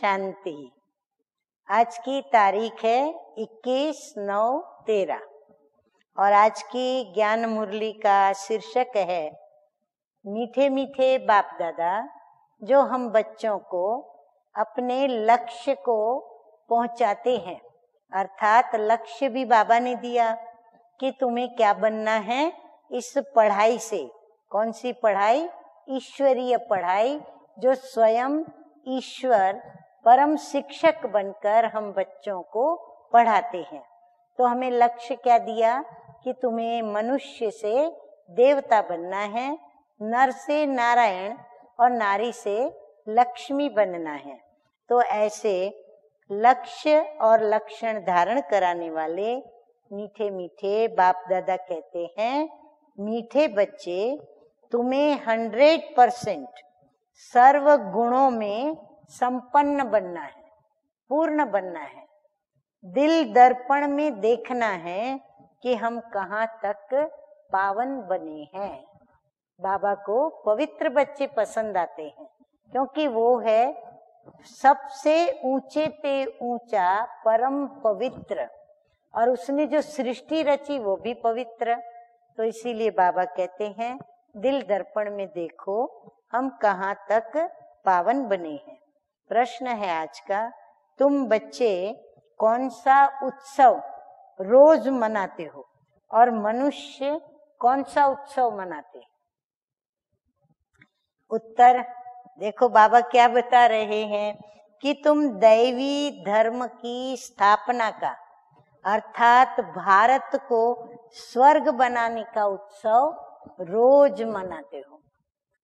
शांति। आज की तारीख है 21/9/13 और आज की ज्ञान मुरली का शीर्षक है मीठे मीठे बाप दादा जो हम बच्चों को अपने लक्ष्य को पहुंचाते हैं। अर्थात लक्ष्य भी बाबा ने दिया कि तुम्हें क्या बनना है इस पढ़ाई से। कौन सी पढ़ाई? ईश्वरीय पढ़ाई, जो स्वयं ईश्वर परम शिक्षक बनकर हम बच्चों को पढ़ाते हैं। तो हमें लक्ष्य क्या दिया कि तुम्हें मनुष्य से देवता बनना है, नर से नारायण और नारी से लक्ष्मी बनना है। तो ऐसे लक्ष्य और लक्षण धारण कराने वाले मीठे मीठे बाप दादा कहते हैं, मीठे बच्चे तुम्हें 100% सर्व गुणों में संपन्न बनना है, पूर्ण बनना है। दिल दर्पण में देखना है कि हम कहाँ तक पावन बने हैं। बाबा को पवित्र बच्चे पसंद आते हैं क्योंकि वो है सबसे ऊंचे ते ऊंचा परम पवित्र, और उसने जो सृष्टि रची वो भी पवित्र। तो इसीलिए बाबा कहते हैं दिल दर्पण में देखो हम कहाँ तक पावन बने हैं। प्रश्न है आज का, तुम बच्चे कौन सा उत्सव रोज मनाते हो और मनुष्य कौन सा उत्सव मनाते हैं? उत्तर देखो, बाबा क्या बता रहे हैं कि तुम दैवी धर्म की स्थापना का अर्थात भारत को स्वर्ग बनाने का उत्सव रोज मनाते हो,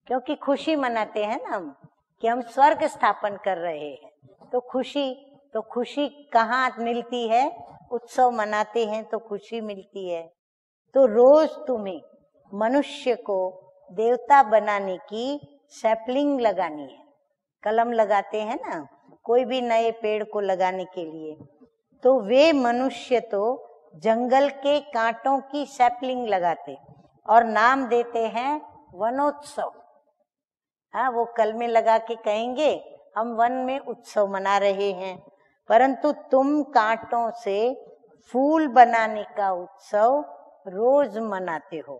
क्योंकि खुशी मनाते हैं ना हम कि हम स्वर्ग स्थापन कर रहे हैं। तो खुशी कहाँ मिलती है? उत्सव मनाते हैं तो खुशी मिलती है। तो रोज तुम्हें मनुष्य को देवता बनाने की सैपलिंग लगानी है। कलम लगाते हैं ना कोई भी नए पेड़ को लगाने के लिए, तो वे मनुष्य तो जंगल के कांटों की सैपलिंग लगाते और नाम देते हैं वनोत्सव। हाँ, वो कल में लगा के कहेंगे हम वन में उत्सव मना रहे हैं, परंतु तुम कांटों से फूल बनाने का उत्सव रोज मनाते हो।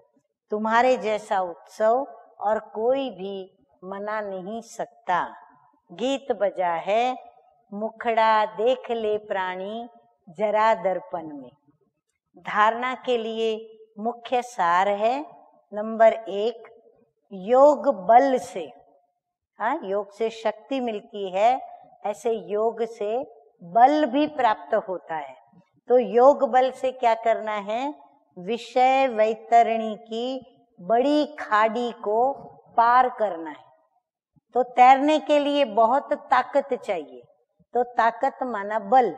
तुम्हारे जैसा उत्सव और कोई भी मना नहीं सकता। गीत बजा है मुखड़ा देख ले प्राणी जरा दर्पण में। धारणा के लिए मुख्य सार है नंबर 1 योग बल से। हाँ, योग से शक्ति मिलती है, ऐसे योग से बल भी प्राप्त होता है। तो योग बल से क्या करना है? विषय वैतरणी की बड़ी खाड़ी को पार करना है। तो तैरने के लिए बहुत ताकत चाहिए, तो ताकत माना बल।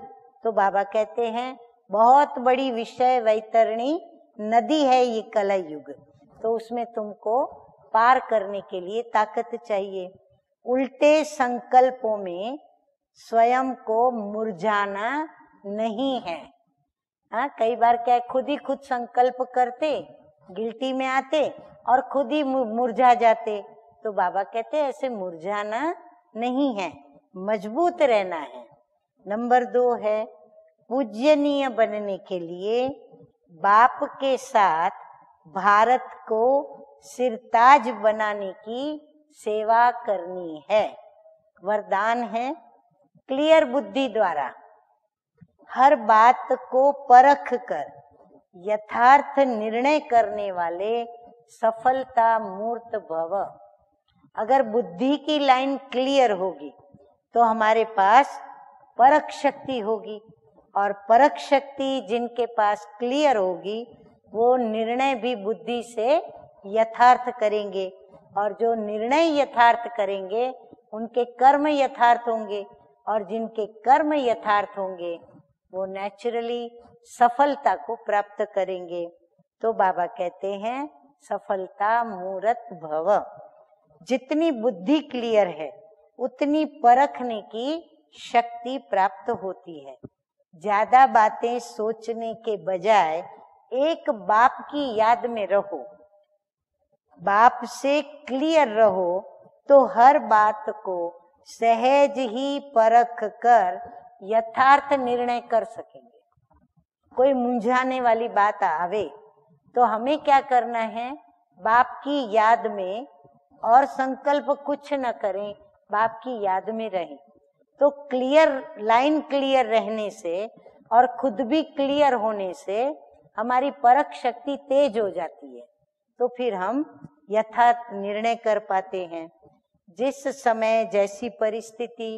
तो बाबा कहते हैं बहुत बड़ी विषय वैतरणी नदी है ये कलयुग, तो उसमें तुमको पार करने के लिए ताकत चाहिए। उल्टे संकल्पों में स्वयं को मुरझाना नहीं है। हाँ, कई बार क्या खुद ही खुद संकल्प करते, गिल्टी में आते और खुद ही मुरझा जाते। तो बाबा कहते ऐसे मुरझाना नहीं है, मजबूत रहना है। नंबर 2 है पूजनीय बनने के लिए बाप के साथ भारत को सिरताज बनाने की सेवा करनी है। वरदान है क्लियर बुद्धि द्वारा हर बात को परख कर यथार्थ निर्णय करने वाले सफलता मूर्त भव। अगर बुद्धि की लाइन क्लियर होगी तो हमारे पास परख शक्ति होगी, और परख शक्ति जिनके पास क्लियर होगी वो निर्णय भी बुद्धि से यथार्थ करेंगे, और जो निर्णय यथार्थ करेंगे उनके कर्म यथार्थ होंगे, और जिनके कर्म यथार्थ होंगे वो नेचुरली सफलता को प्राप्त करेंगे। तो बाबा कहते हैं सफलता मूर्त भव। जितनी बुद्धि क्लियर है उतनी परखने की शक्ति प्राप्त होती है। ज्यादा बातें सोचने के बजाय एक बाप की याद में रहो, बाप से क्लियर रहो, तो हर बात को सहज ही परख कर यथार्थ निर्णय कर सकेंगे। कोई मुंझाने वाली बात आवे तो हमें क्या करना है, बाप की याद में और संकल्प कुछ न करें, बाप की याद में रहें। तो क्लियर लाइन क्लियर रहने से और खुद भी क्लियर होने से हमारी परख शक्ति तेज हो जाती है, तो फिर हम यथार्थ निर्णय कर पाते हैं। जिस समय जैसी परिस्थिति,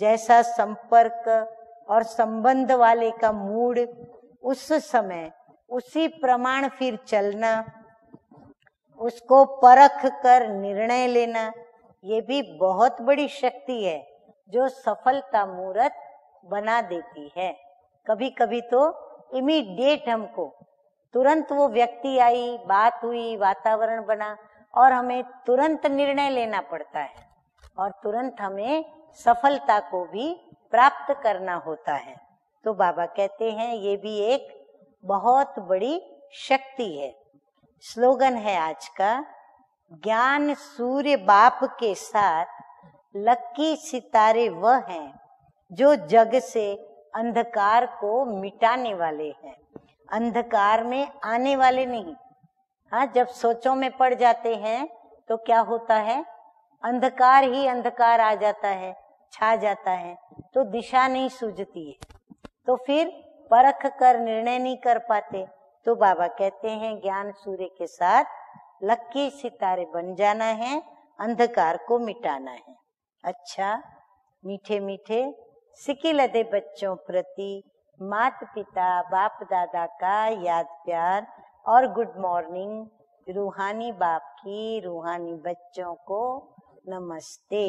जैसा संपर्क और संबंध वाले का मूड, उस समय उसी प्रमाण फिर चलना, उसको परख कर निर्णय लेना, ये भी बहुत बड़ी शक्ति है जो सफलता मुहूर्त बना देती है। कभी कभी तो इमीडिएट हमको तुरंत वो व्यक्ति आई, बात हुई, वातावरण बना और हमें तुरंत निर्णय लेना पड़ता है और तुरंत हमें सफलता को भी प्राप्त करना होता है। तो बाबा कहते हैं ये भी एक बहुत बड़ी शक्ति है। स्लोगन है आज का, ज्ञान सूर्य बाप के साथ लक्की सितारे वह हैं जो जग से अंधकार को मिटाने वाले हैं। अंधकार में आने वाले नहीं। हाँ, जब सोचों में पड़ जाते हैं तो क्या होता है, अंधकार ही अंधकार आ जाता है, छा जाता है, तो दिशा नहीं सूझती है, तो फिर परख कर निर्णय नहीं कर पाते। तो बाबा कहते हैं ज्ञान सूर्य के साथ लक्की सितारे बन जाना है, अंधकार को मिटाना है। अच्छा, मीठे मीठे सिकी लदे बच्चों प्रति माता पिता बाप दादा का याद प्यार और गुड मॉर्निंग, रूहानी बाप की रूहानी बच्चों को नमस्ते।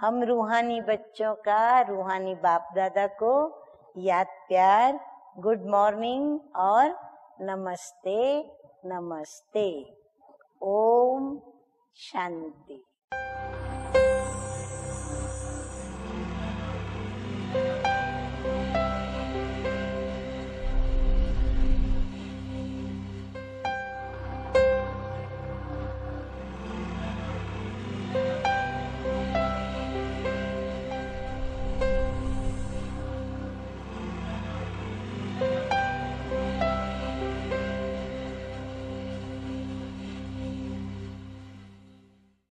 हम रूहानी बच्चों का रूहानी बाप दादा को याद प्यार, गुड मॉर्निंग और नमस्ते नमस्ते। ओम शांति।